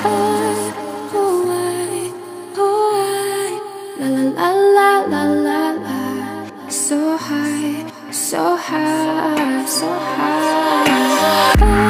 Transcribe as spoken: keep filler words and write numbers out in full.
So high, so high, so high.